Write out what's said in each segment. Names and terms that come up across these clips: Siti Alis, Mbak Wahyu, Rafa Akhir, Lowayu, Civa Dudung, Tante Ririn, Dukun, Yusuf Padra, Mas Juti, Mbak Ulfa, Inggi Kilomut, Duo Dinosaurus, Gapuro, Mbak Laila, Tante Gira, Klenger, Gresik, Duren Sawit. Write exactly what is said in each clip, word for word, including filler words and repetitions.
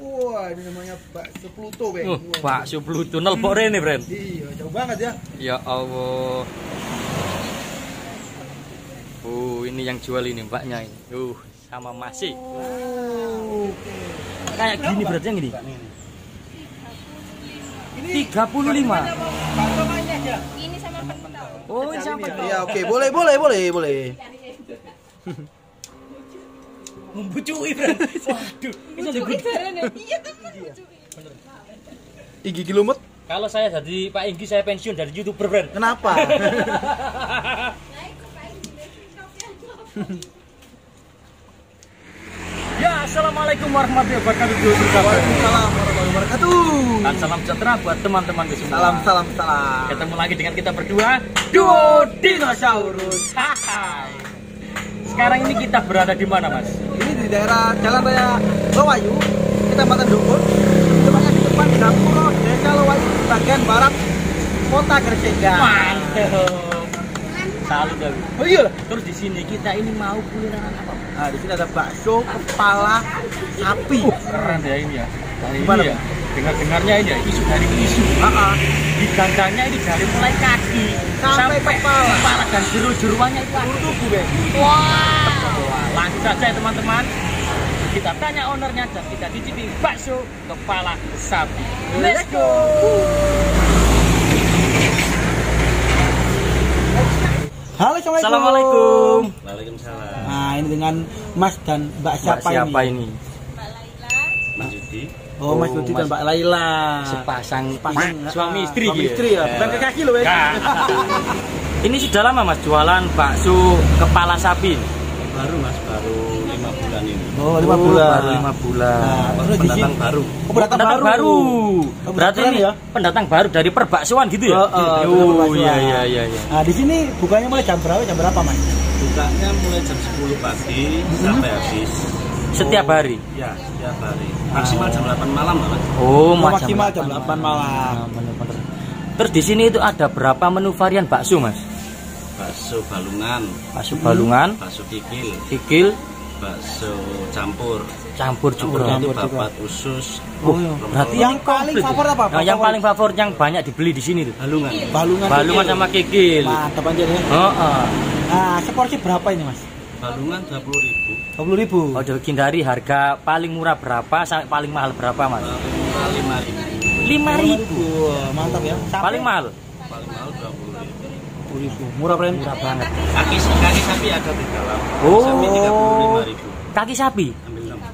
Wah, ini namanya bakso Pluto, Bang. Uh, bakso Pluto nelpok rene, Bren. Iya, jauh banget ya. Ya Allah. Oh, ini yang jual ini mbaknya ini. Uh, sama masih. Oh, okay. Kayak berapa gini beratnya gini. Ini tiga puluh lima. Ini sama pentol. Oh, ini sama pentol. Ya, oke, okay. Boleh, boleh, boleh, boleh. Membucui, Bren. Waduh. Membucui, Bren. Iya, teman membucui. Inggi Kilomut? Kalau saya jadi Pak Inggi, saya pensiun dari YouTuber, Bren. Kenapa? Ya, assalamualaikum warahmatullahi wabarakatuh. Waalaikumsalam warahmatullahi wabarakatuh. Dan salam sejahtera buat teman-teman di semua. Salam, salam, salam. Ketemu lagi dengan kita berdua, Duo Dinosaurus. Hai. Sekarang ini kita berada di mana, Mas? Ini di daerah Jalan Raya Lowayu, Kecamatan Dukun. Tempatnya di depan Dapuro Desa Lowayu, bagian barat Kota Gresik. Mantap. Salut dulu. Oh iya, terus di sini kita ini mau kulineran apa? Nah, di sini ada bakso kepala sapi. Oh, keren ya ini ya. Kali ini ya. Dengar-dengarnya ini ya, isu dari isu. Heeh. Diganjanya ini dari mulai kaki sampai, sampai kepala. Kepala dan jeru-jeruannya itu ada tubuh, Bang. Wah. Lanjut saja ya, teman-teman. Kita tanya ownernya dan kita cicipi bakso kepala sapi. Let's go. Halo, assalamualaikum. Assalamualaikum. Waalaikumsalam. Nah, ini dengan Mas dan Mbak siapa, Mbak siapa ini? ini? Mbak Laila. Mas Juti. Oh, Mas Juti dan Mbak Laila. Sepasang pasang suami istri. Suami istri ya. Bukan ke kaki loh, ya. Ini sudah lama Mas jualan bakso kepala sapi. Baru Mas, baru lima bulan ini. Oh, lima bulan. Baru lima bulan. Nah, pendatang baru. Oh, pendatang, pendatang baru. baru. Berarti ini ya, pendatang baru dari perbaksoan gitu ya? Oh, oh, oh iya iya iya iya. Nah, di sini bukanya mulai jam berapa? Jam berapa, Mas? Bukanya mulai jam sepuluh pagi hmm. sampai habis. Setiap oh, hari? Ya, setiap hari. Maksimal jam delapan malam, Mas. Oh, maksimal jam delapan malam. Benar-benar. Terus di sini itu ada berapa menu varian bakso, Mas? Bakso balungan, bakso balungan, bakso kikil, kikil, bakso campur. Campur juga itu babat usus. Oh, iya. Berarti yang paling favorit apa? Nah, yang paling favorit yang banyak dibeli di sini tuh balungan. Balungan, balungan sama kikil. Mantap aja deh. Heeh. Nah, seporsi berapa ini, Mas? Balungan dua puluh ribu. Kalau dihindari harga paling murah berapa sampai paling mahal berapa, Mas? lima ribu. lima ribu. Mantap ya. Sampai paling mahal. Paling mahal dua puluh ribu. Murah, Bren. Murah banget. Kaki, kaki sapi ada tiga puluh delapan ribu. Oh. Sapi tiga puluh lima ribu. Kaki sapi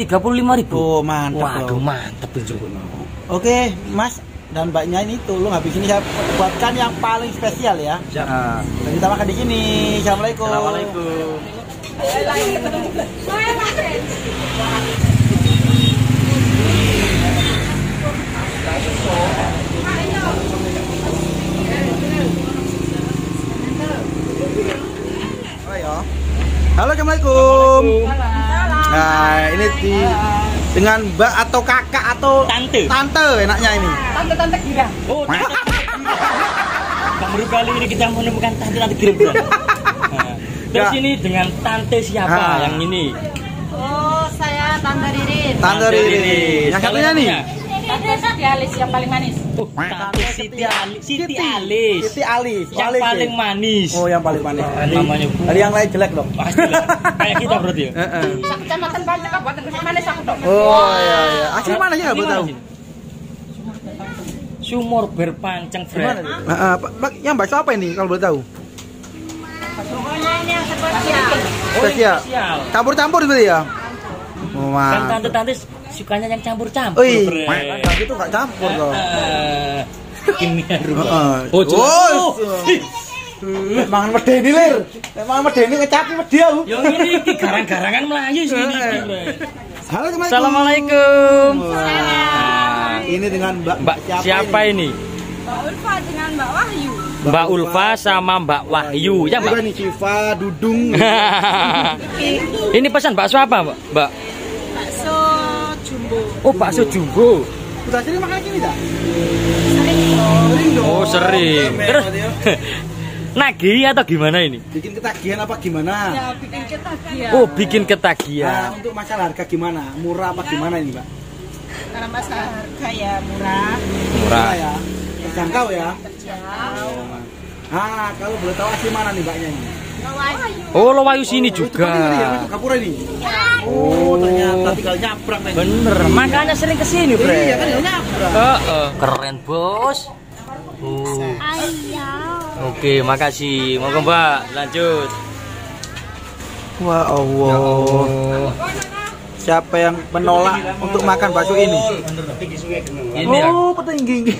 tiga puluh lima ribu. Oh, mantap. Waduh, mantap itu. Oke, Mas dan Mbaknya ini tolong habis ini saya buatkan yang paling spesial ya. Siap. Nah, kita makan di sini. Assalamualaikum. Assalamualaikum. Halo, assalamualaikum. Nah, ini di dengan Mbak atau kakak atau tante, tante enaknya ini. Tante Tante Gira. Oh, Tante Gira. Baru kali ini kita menemukan Tante Tante Gira, Bro. Nah, terus ya. Ini dengan Tante siapa nah. yang ini? Oh, saya Tante Ririn. Tante Ririn. Yang satunya nih. Tante Siti Alis yang paling manis. Oh, Tante Siti Alis. Siti Alis. Siti Alis. Yang Alis paling manis. Oh, yang paling manis. Namanya. Dari yang lain jelek dong. Pastilah. Kayak kita berarti ya. Heeh. Kecamatan Pancak buat yang manis aku dong. Oh, iya iya. Asli mana ya, Bu tahu? Sumur berpancang, Fred. Heeh, Pak, yang bakso apa ini kalau boleh tahu? Pokoknya ini yang spesial. Spesial. Campur-campur berarti ya? Wah. Kan tante-tante sukanya yang campur-campur. Tapi itu nggak campur loh. Ini rumah. Oh, mangan mede ini lir. Mangan mede ini ngecapi mede aku. Yo ini garang-garangan Melayu sini. Halo, assalamualaikum. Ini dengan Mbak siapa ini? Mbak Ulfa dengan Mbak Wahyu. Mbak Ulfa sama Mbak Wahyu. Ya, Mbak ini Civa Dudung. Ini pesan bakso apa, Mbak? Bakso jumbo. Oh, bakso jumbo. Udah sering makan gini enggak? Sering. Oh, sering. Terus nagih atau gimana ini? Bikin ketagihan apa gimana? Ya, bikin ketagihan. Oh, bikin ketagihan. Nah, untuk masalah harga gimana? Murah apa gimana ini, Mbak? Karena masalah harga ya murah. Murah ya. Terjangkau ya. Terjangkau. Ah, kalau boleh tahu asli mana nih mbaknya ini? Lowayu. Oh, Lowayu sini oh, juga. Ini ya, Kapura ini. Oh, ternyata tinggal nyabrang tadi. Bener, makanya sering kesini, Bre. Iya, kan nyabrang. Heeh, keren, Bos. Oh. Oke, makasih. Monggo, Mbak, lanjut. Wah, Allah. Oh. Siapa yang menolak untuk makan bakso ini? Oh, petinggi.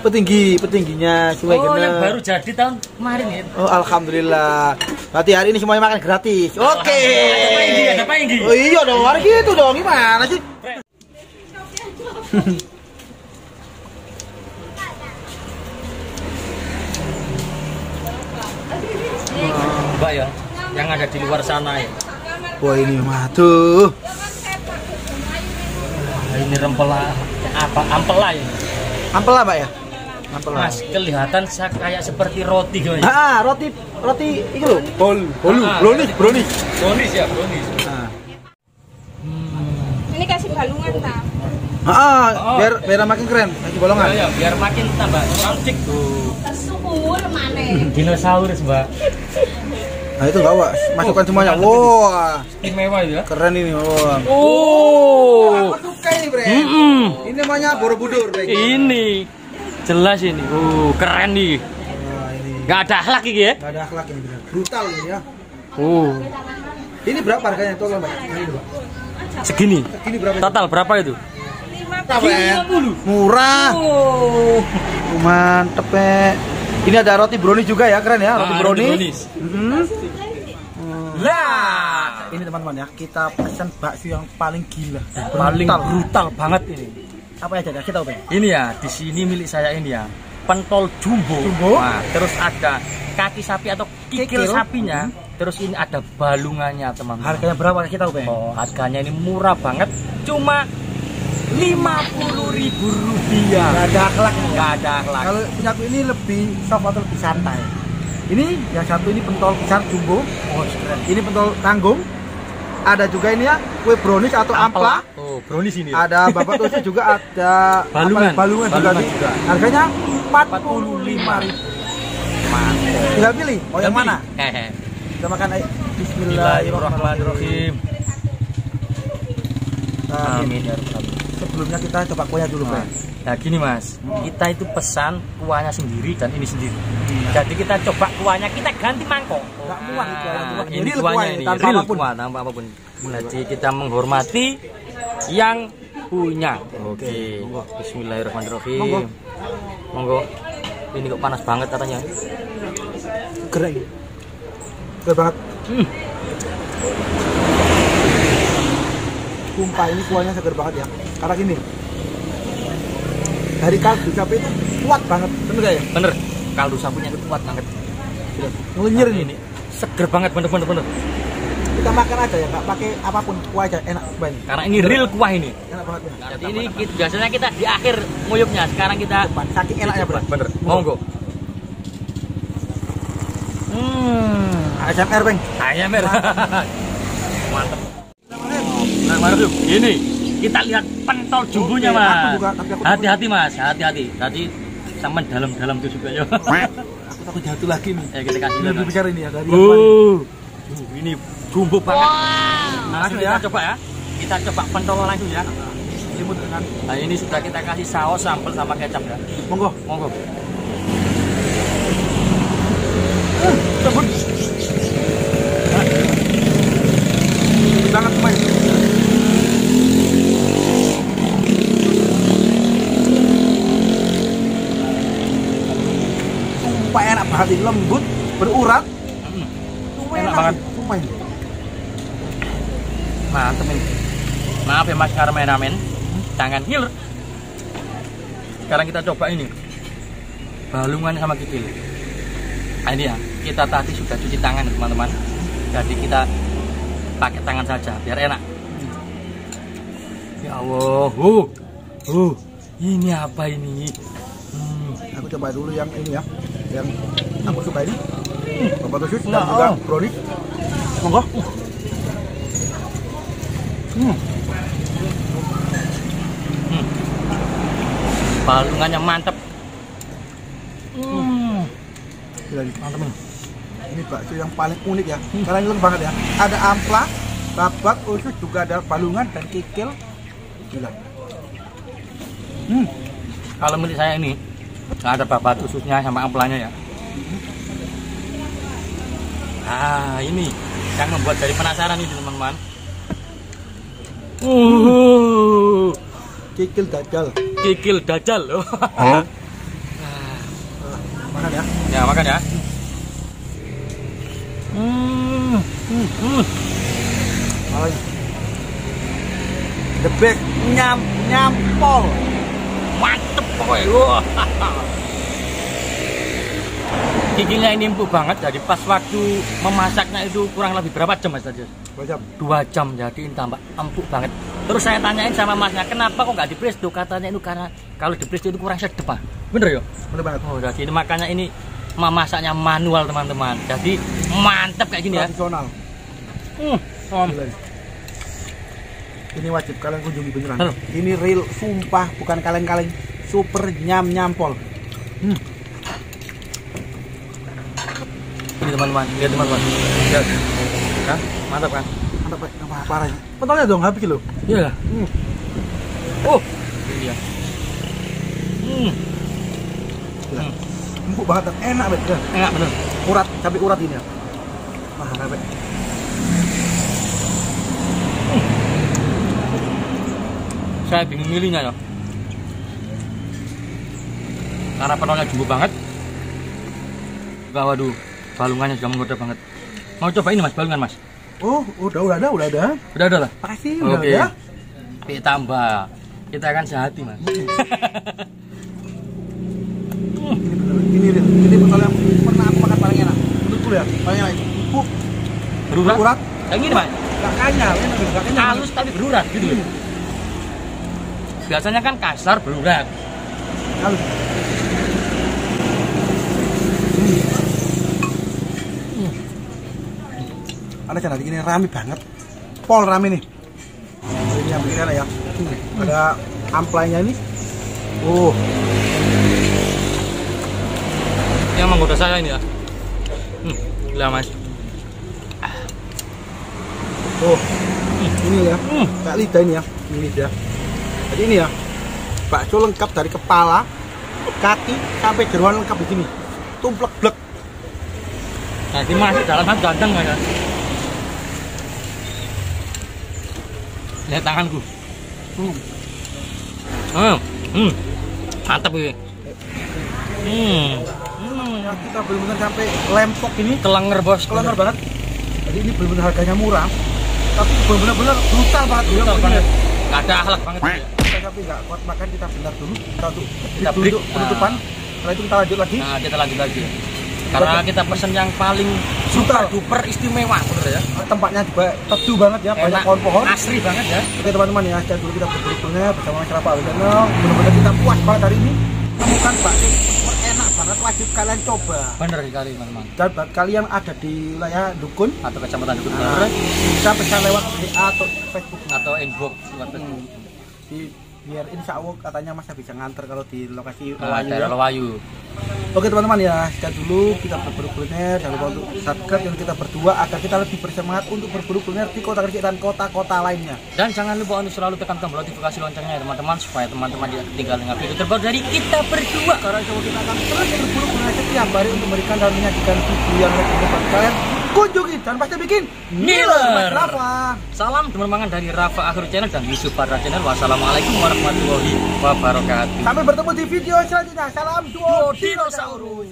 Petinggi, petingginya suwe oh, yang baru jadi tahun kemarin ya. Oh, alhamdulillah. Nanti hari ini semuanya makan gratis. Oke. Okay. Ada petinggi, ada oh, iya dong, hari gitu dong. Gimana sih? Mbak ya, yang ada di luar sana ya. Wah, ini mah tuh. Ini rempela apa ampela ini? Ampela, Mbak ya? Ampela. Mas, kelihatan kayak seperti roti gitu. Ah, roti roti itu loh. Bol, bolu, brownies, brownies. Brownies ya, brownies. Nah. Hmm. Ini kasih balungan, Ta. Heeh, oh, biar biar makin keren, kasih balungan. Iya, biar makin tambah cantik tuh. Tersukur maneh. Dinosaurus, Mbak. Nah, itu bawa masukkan oh, semuanya. Wah. Wow. Istimewa ya. Keren ini, wah. Wow. Oh. Aku suka ini, Bre. Mm -mm. Ini namanya Borobudur, Bre. Ini jelas ini. Oh, keren nih. Wah, ini. Gak ada akhlak iki ya? Gak ada akhlak ini, benar. Brutal ini ya. Oh. Ini berapa harganya tuh, Mbak? Segini. Segini berapa? Total berapa itu? lima puluh. Murah. Oh. Mantep, Pak. Ini ada roti brownies juga ya, keren ya, roti ah, brownies. Hmm. Nah, ini teman-teman ya, kita pesan bakso yang paling gila, paling brutal, brutal banget ini. Apa aja ya, kita open? Ini ya, di sini milik saya ini ya, pentol jumbo. Jumbo? Nah, terus ada kaki sapi atau kikil, kikil. sapinya. Hmm. Terus ini ada balungannya, teman-teman. Harganya berapa kita open? Oh, harganya ini murah banget, cuma lima puluh ribu rupiah. Gak ada akhlak, gak ada akhlak. Kalau satu ini lebih soft atau lebih santai. Ini yang satu ini pentol besar jumbo. Oh, ini pentol tanggung. Ada juga ini ya kue brownies atau ampla. Oh, brownies ini. Ya? Ada bapak tuh juga ada balungan. Balungan, balungan juga. juga. Harganya empat puluh lima ribu. Mantap. Tinggal pilih mau yang mana? Hehe. Kita makan ayo. Bismillahirrahmanirrahim. Amin ya rabbal alamin. Sebelumnya kita coba kuahnya dulu, Mas. Nah, gini, Mas. Oh. Kita itu pesan kuahnya sendiri dan ini sendiri. Hmm. Jadi kita coba kuahnya, kita ganti mangkok. Enggak oh. muat itu ya. Ini kuahnya ini, tanpa apapun. Kuah, tanpa apapun. Jadi kita menghormati yang punya. Oke. Okay. Bismillahirrahmanirrahim. Monggo. Monggo. Ini kok panas banget katanya. Keren. Keren banget. Hmm. Sumpah ini kuahnya segar banget ya. Karena gini, dari kaldu sapi itu kuat banget, bener gak ya? Bener, kaldu sapinya itu kuat banget. Ngelenyir ini, seger banget, bener-bener bener. Kita makan aja ya, gak pakai apapun, kuah aja enak banget. Karena ini real kuah ini. Enak banget ya. Jadi ini kita, biasanya kita di akhir nguyupnya, sekarang kita saking enaknya bener. Bener. Monggo. Hmm, A S M R, Bang. A S M R. Mantap. Nah, mari ini kita lihat pentol jumbonya, Mas. Hati-hati, Mas, hati-hati. Tadi sampean dalam-dalam tuh juga ya. Aku takut jatuh lagi nih. Eh, kita kasih lihat. Ini besar ini ya dari uh, ini jumbo banget. Wow. Nah, kita ya. coba ya. Kita coba pentol langsung ya. Selimut dengan. Nah, ini sudah kita kasih saus, sambal sama kecap ya. Monggo, monggo. Sangat manis. Sumpah enak banget, lembut, berurat. Mm. Sumpah enak, enak banget. Sumpah ini. Mantep ini. Maaf ya Mas Karmenamen, tangan ngiler. Sekarang kita coba ini balungan sama kikil. Nah, ini ya, kita tadi sudah cuci tangan teman-teman. Jadi kita pakai tangan saja biar enak. Ya Allah, uh, uh, ini apa ini? Hmm. Aku coba dulu yang ini ya, yang aku suka ini. Hmm. Bapak Tusus dan juga brownies. Monggo. Hmm. balungan yang mantep. Hmm. Gila, mantep nih. Ini bakso yang paling unik ya, hmm. karena ini banget ya. Ada ampla, babak, usus, juga ada balungan dan kikil. Gila. Hmm. Kalau menurut saya ini, ada babak ususnya sama amplanya ya. Ah, ini yang membuat dari penasaran ini teman-teman. Uh, kikil dajal, kikil dajal loh. Huh? Makan ya, ya makan ya. Hmm, hmm, hmm. Debek nyam nyampol, mantep pokoknya loh. Kikilnya ini empuk banget, jadi pas waktu memasaknya itu kurang lebih berapa jam Mas Tadi? Dua jam. Dua jam, jadi tambah empuk banget. Terus saya tanyain sama masnya, kenapa kok nggak di presto? Katanya itu karena kalau di presto itu kurang sedep. Bener ya? Bener banget. Oh, jadi ini, makanya ini memasaknya manual teman-teman. Jadi mantap kayak gini ya. Tradisional. Hmm, om. Ini wajib kalian kunjungi beneran. Halo. Ini real, sumpah bukan kaleng-kaleng. Super nyam nyampol. Hmm. Teman-teman, lihat teman-teman, lihat, kan, mantap kan? Mantap pak, parah ya. Pentolnya dong habis loh. Iya. Hmm. Oh, iya. Hmm. Hmm. Empuk banget, enak betul. Enak bener. Urat, cabai urat ini ya. Wah, enak. Hmm. Saya bingung milihnya ya. Karena pentolnya jumbo banget. Waduh. Balungannya juga menggoda banget. Mau coba ini Mas, balungan Mas? Oh, udah udah ada, udah ada. Udah ada lah. Makasih, udah okay. Ada. Kita tambah. Kita akan sehati, Mas. Ini ini ini pentol yang pernah aku makan paling enak. Betul ya? Paling enak. Empuk. Berurat. Berurat. Yang ini, Mas. Enggak kenyal, enggak kenyal. Halus tapi berurat gitu. Hmm. Biasanya kan kasar berurat. Halus. Ada cara begini rame banget, pol rame nih. Ini yang begini ada ya, hmm. ada amplainya ini. Oh, yang menggoda saya ini ya. Hmm, gila Mas. Oh, hmm. ini ya, hmm. kak lidah ini ya, ini lidah. Jadi ini ya, bakso lengkap dari kepala, kaki sampai jeruan lengkap begini, tumplek blek. Nanti Mas, jalan Mas ganteng nggak ya? Lihat tanganku. Hmm. Hmm. Hmm. Mantap ini. Hmm. Hmm. Kita benar-benar sampai lempok ini. Kelenger bos. Kelenger banget. Jadi ini benar-benar harganya murah. Tapi benar-benar brutal banget. Brutal banget. Gak ada akhlak banget. Kita tapi nggak kuat makan, kita bentar dulu. Kita untuk kita duduk penutupan. Setelah itu kita lanjut lagi. Nah, kita lanjut lagi. Karena kita pesen yang paling super duper istimewa ya. Tempatnya juga teduh banget ya, banyak pohon-pohon. Asri banget ya. Oke teman-teman ya, dan dulu kita berburu-burunya bersama Kerapa Channel. Benar-benar kita puas banget hari ini. Temukan bakso super enak banget, wajib kalian coba. Bener sekali teman-teman. Dan buat kalian ada di wilayah Dukun atau Kecamatan Dukun, nah, bisa pesan lewat D A atau Facebook atau inbox buat hmm. di biar insya Allah katanya Mas bisa nganter kalau di lokasi Lowayu, nah, Lowayu. Oke teman-teman ya, sekian dulu kita berburu kuliner. Jangan lupa untuk subscribe dan kita berdua agar kita lebih bersemangat untuk berburu kuliner di kota Gresik dan kota-kota lainnya. Dan jangan lupa untuk selalu tekan tombol notifikasi loncengnya ya teman-teman, supaya teman-teman tidak ketinggalan video terbaru dari kita berdua. Karena insya Allah kita akan terus berburu kuliner setiap hari untuk memberikan dan menyajikan video yang terbaru kalian. Kunjungi dan pasti bikin ngiler. Rafa. Salam teman-teman dari Rafa Akhir Channel dan Yusuf Padra Channel. Wassalamualaikum warahmatullahi wabarakatuh. Sampai bertemu di video selanjutnya. Salam Duo Dinosaurus.